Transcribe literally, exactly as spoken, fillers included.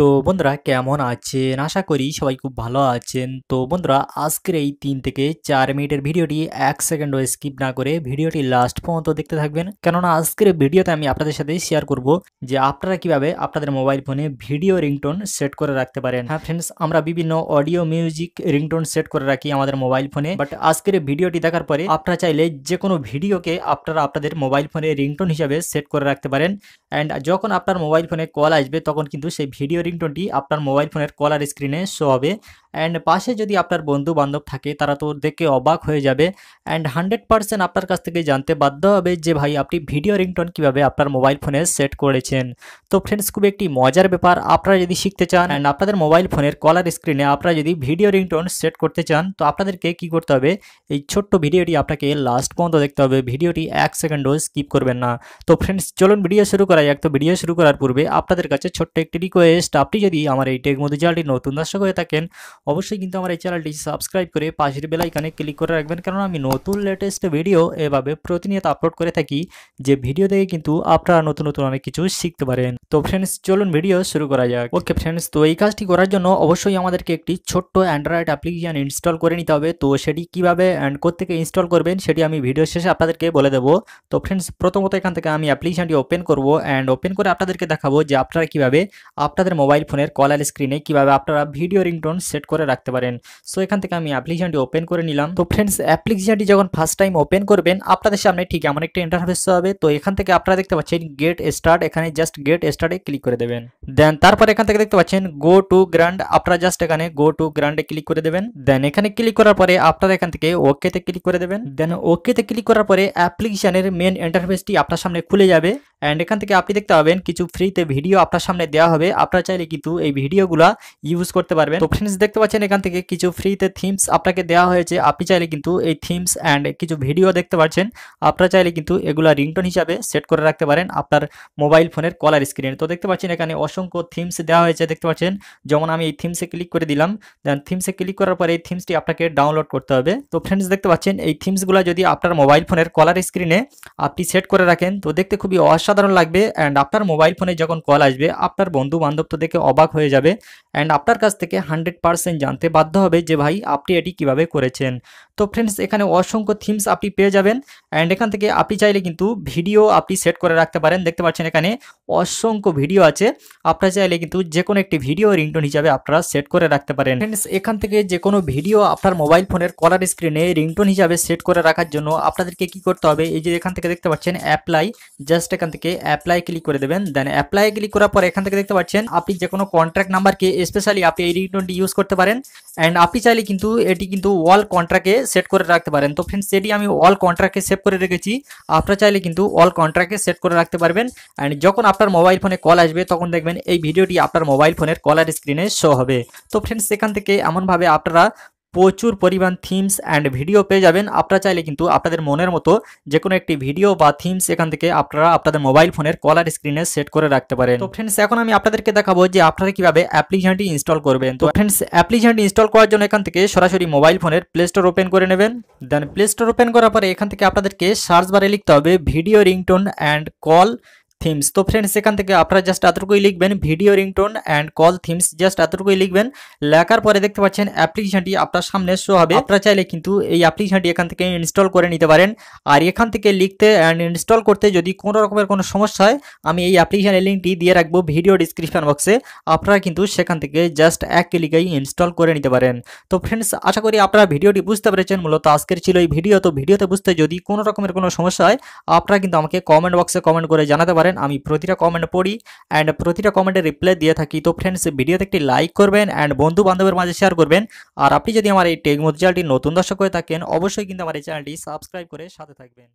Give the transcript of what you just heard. তো বন্ধুরা কেমন আছেন, আশা করি সবাই খুব ভালো আছেন। তো বন্ধুরা আজকের এই তিন থেকে চার মিনিটের ভিডিওটি এক সেকেন্ডও স্কিপ না করে ভিডিওটি লাস্ট পর্যন্ত দেখতে থাকবেন, কেননা আজকের ভিডিওতে আমি আপনাদের সাথে শেয়ার করব যে আপনারা কিভাবে আপনাদের মোবাইল ফোনে ভিডিও রিংটোন সেট করে রাখতে পারেন। হ্যাঁ ফ্রেন্ডস, আমরা বিভিন্ন অডিও মিউজিক রিংটোন সেট করে রাখি আমাদের মোবাইল ফোনে, বাট আজকের ভিডিওটি দেখার পরে আপনারা চাইলে যে কোনো ভিডিওকে আপনারা আপনাদের মোবাইল ফোনে রিংটোন হিসাবে সেট করে রাখতে পারেন। অ্যান্ড যখন আপনার মোবাইল ফোনে কল আসবে তখন কিন্তু সেই ভিডিও রিংটোনটি আপনার মোবাইল ফোনের কলার স্ক্রিনে শো হবে। অ্যান্ড পাশে যদি আপনার বন্ধু বান্ধব থাকে তারা তো দেখে অবাক হয়ে যাবে অ্যান্ড হান্ড্রেড পার্সেন্ট আপনার কাছ থেকে জানতে বাধ্য হবে যে ভাই আপনি ভিডিও রিংটোন কীভাবে আপনার মোবাইল ফোনে সেট করেছেন। তো ফ্রেন্ডস, খুব একটি মজার ব্যাপার। আপনারা যদি শিখতে চান অ্যান্ড আপনাদের মোবাইল ফোনের কলার স্ক্রিনে আপনারা যদি ভিডিও রিংটোন সেট করতে চান তো আপনাদেরকে কি করতে হবে, এই ছোট্ট ভিডিওটি আপনাকে লাস্ট পর্যন্ত দেখতে হবে, ভিডিওটি এক সেকেন্ডও স্কিপ করবেন না। তো ফ্রেন্ডস চলুন ভিডিও শুরু করা যাক। তো ভিডিও শুরু করার পূর্বে আপনাদের কাছে ছোট্ট একটি রিকোয়েস্ট, আপনি যদি আমার এই টেকমধু চ্যানেলটি নতুন দর্শক হয়ে থাকেন অবশ্যই কিন্তু আমার এই চ্যানেলটি সাবস্ক্রাইব করে পাশের বেল আইকনে ক্লিক করে রাখবেন, কারণ আমি নতুন লেটেস্ট ভিডিও এভাবে প্রতিনিয়ত আপলোড করে থাকি যে ভিডিও থেকে কিন্তু আপনারা নতুন নতুন অনেক কিছু শিখতে পারেন। তো ফ্রেন্ডস চলুন ভিডিও শুরু করা যাক। ওকে ফ্রেন্ডস, তো এই কাজটি করার জন্য অবশ্যই আমাদেরকে একটি ছোট্ট অ্যান্ড্রয়েড অ্যাপ্লিকেশন ইনস্টল করে নিতে হবে। তো সেটি কীভাবে অ্যান্ড কোত্থেকে ইনস্টল করবেন সেটি আমি ভিডিও শেষে আপনাদেরকে বলে দেবো। তো ফ্রেন্ডস প্রথমত এখান থেকে আমি অ্যাপ্লিকেশনটি ওপেন করব অ্যান্ড ওপেন করে আপনাদেরকে দেখাবো যে আপনারা কীভাবে আপনাদের মোবাইল ফোনের কলার স্ক্রিনে কীভাবে আপনারা ভিডিও রিংটোন সেট করে রাখতে পারেন। সো এখান থেকে আমি অ্যাপ্লিকেশনটি ওপেন করে নিলাম। তো ফ্রেন্ডস অ্যাপ্লিকেশনটি যখন ফার্স্ট টাইম ওপেন করবেন আপনাদের সামনে ঠিক এমন একটা ইন্টারফেস হবে। তো এখান থেকে আপনারা দেখতে পাচ্ছেন গেট স্টার্ট, এখানে জাস্ট গেট স্টার্টে ক্লিক করে দেবেন। দেন তারপর এখান থেকে দেখতে পাচ্ছেন গো টু গ্র্যান্ড, আপনারা জাস্ট এখানে গো টু গ্র্যান্ডে ক্লিক করে দেবেন। দেন এখানে ক্লিক করার পরে আপনারা এখান থেকে ওকেতে ক্লিক করে দেবেন। দেন ওকেতে ক্লিক করার পরে অ্যাপ্লিকেশনের মেন ইন্টারফেসটি আপনার সামনে খুলে যাবে অ্যান্ড এখান থেকে আপনি দেখতে পাবেন কিছু ফ্রিতে ভিডিও আপনার সামনে দেওয়া হবে, আপনারা চাইলে কিন্তু এই ভিডিওগুলা ইউজ করতে পারবেন। তো ফ্রেন্ডস দেখতে পাচ্ছেন এখান থেকে কিছু ফ্রিতে থিমস আপনাকে দেওয়া হয়েছে, আপনি চাইলে কিন্তু এই থিমস অ্যান্ড কিছু ভিডিও দেখতে পাচ্ছেন, আপনারা চাইলে কিন্তু এগুলা রিংটোন হিসাবে সেট করে রাখতে পারেন আপনার মোবাইল ফোনের কলার স্ক্রিনে। তো দেখতে পাচ্ছেন এখানে অসংখ্য থিমস দেওয়া হয়েছে, দেখতে পাচ্ছেন যেমন আমি এই থিমসে ক্লিক করে দিলাম। দেন থিমসে ক্লিক করার পরে এই থিমসটি আপনাকে ডাউনলোড করতে হবে। তো ফ্রেন্ডস দেখতে পাচ্ছেন এই থিমসগুলো যদি আপনার মোবাইল ফোনের কলার স্ক্রিনে আপনি সেট করে রাখেন তো দেখতে খুবই অসাধারণ লাগবে অ্যান্ড আপনার মোবাইল ফোনে যখন কল আসবে আপনার বন্ধু বান্ধব তো দেখে অবাক হয়ে যাবে অ্যান্ড আপনার কাছ থেকে হান্ড্রেড পার্সেন্ট জানতে বাধ্য হবে যে ভাই আপনি এটি কিভাবে করেছেন। তো ফ্রেন্ডস এখানে অসংখ্য থিমস আপনি পেয়ে যাবেন অ্যান্ড এখান থেকে আপনি চাইলে কিন্তু ভিডিও আপনি সেট করে রাখতে পারেন। দেখতে পাচ্ছেন এখানে অসংখ্য ভিডিও আছে, আপনারা চাইলে কিন্তু যে কোনো একটি ভিডিও রিংটোন হিসাবে আপনারা সেট করে রাখতে পারেন। ফ্রেন্ডস এখান থেকে যে কোনো ভিডিও আপনার মোবাইল ফোনের কলার স্ক্রিনে রিংটোন হিসাবে সেট করে রাখার জন্য আপনাদেরকে কি করতে হবে, এই যে এখান থেকে দেখতে পাচ্ছেন অ্যাপ্লাই, জাস্ট এখান থেকে অ্যাপ্লাই ক্লিক করে দেবেন। দেন অ্যাপ্লাই ক্লিক করার পর এখান থেকে দেখতে পাচ্ছেন আপনি যে কোনো কন্ট্রাক্ট নাম্বারকে স্পেশালি আপনি এই রিংটোনটি ইউজ করতে পারেন অ্যান্ড আপনি চাইলে কিন্তু এটি কিন্তু অল কন্ট্রাক্টে সেট করে রাখতে পারেন। তো ফ্রেন্ডস এটি আমি অল কন্ট্রাক্টে সেভ করে রেখেছি, আপনারা চাইলে কিন্তু অল কন্ট্রাক্টে সেট করে রাখতে পারবেন অ্যান্ড যখন আপনার মোবাইল ফোনে কল আসবে তখন দেখবেন এই ভিডিওটি আপনার মোবাইল ফোনের কলার স্ক্রিনে শো হবে। তো ফ্রেন্ডস এখান থেকে এমনভাবে আপনারা প্রচুর পরিমাণ থিমস অ্যান্ড ভিডিও পেয়ে যাবেন, আপনারা চাইলে কিন্তু আপনাদের মনের মতো যে কোনো একটি ভিডিও বা থিমস এখান থেকে আপনারা আপনাদের মোবাইল ফোনের কলার স্ক্রিনে সেট করে রাখতে পারেন। তো ফ্রেন্ডস এখন আমি আপনাদেরকে দেখাবো যে আপনারা কীভাবে অ্যাপ্লিকেশনটি ইনস্টল করবেন। তো ফ্রেন্ডস অ্যাপ্লিকেশনটি ইনস্টল করার জন্য এখান থেকে সরাসরি মোবাইল ফোনের প্লে স্টোর ওপেন করে নেবেন। দেন প্লে স্টোর ওপেন করার পরে এখান থেকে আপনাদেরকে সার্চ বারে লিখতে হবে video ringtone and call themes. তো ফ্রেন্ডস এখান থেকে আপনারা জাস্ট এতটুকুই লিখবেন, video ringtone and call themes, just এতটুকুই লিখবেন। লেখার পরে দেখতে পাচ্ছেন অ্যাপ্লিকেশনটি আপনার সামনে শো হবে, আপনারা চাইলে কিন্তু এই অ্যাপ্লিকেশনটি এখান থেকে ইনস্টল করে নিতে পারেন। আর এখান থেকে লিখতে অ্যান্ড ইনস্টল করতে যদি কোনো রকমের কোনো সমস্যা হয় আমি এই অ্যাপ্লিকেশনের লিঙ্কটি দিয়ে রাখবো ভিডিও ডিসক্রিপশন বক্সে, আপনারা কিন্তু সেখান থেকে জাস্ট এক ক্লিকেই ইনস্টল করে নিতে পারেন। তো ফ্রেন্ডস আশা করি আপনারা ভিডিওটি বুঝতে পেরেছেন, মূলত আজকের ছিল এই ভিডিও। তো ভিডিওতে বুঝতে যদি কোনো রকমের কোনো সমস্যা হয় আপনারা কিন্তু আমাকে কমেন্ট বক্সে কমেন্ট করে জানাতে পারেন, আমি প্রতিটা কমেন্ট পড়ি অ্যান্ড প্রতিটা কমেন্টে রিপ্লাই দিয়ে থাকি। তো ফ্রেন্ডস ভিডিওতে একটি লাইক করবেন অ্যান্ড বন্ধু বান্ধবের মাঝে শেয়ার করবেন। আর আপনি যদি আমার এই টেকমধু চ্যানেলটি নতুন দর্শক হয়ে থাকেন অবশ্যই কিন্তু আমার এই চ্যানেলটি সাবস্ক্রাইব করে সাথে থাকবেন।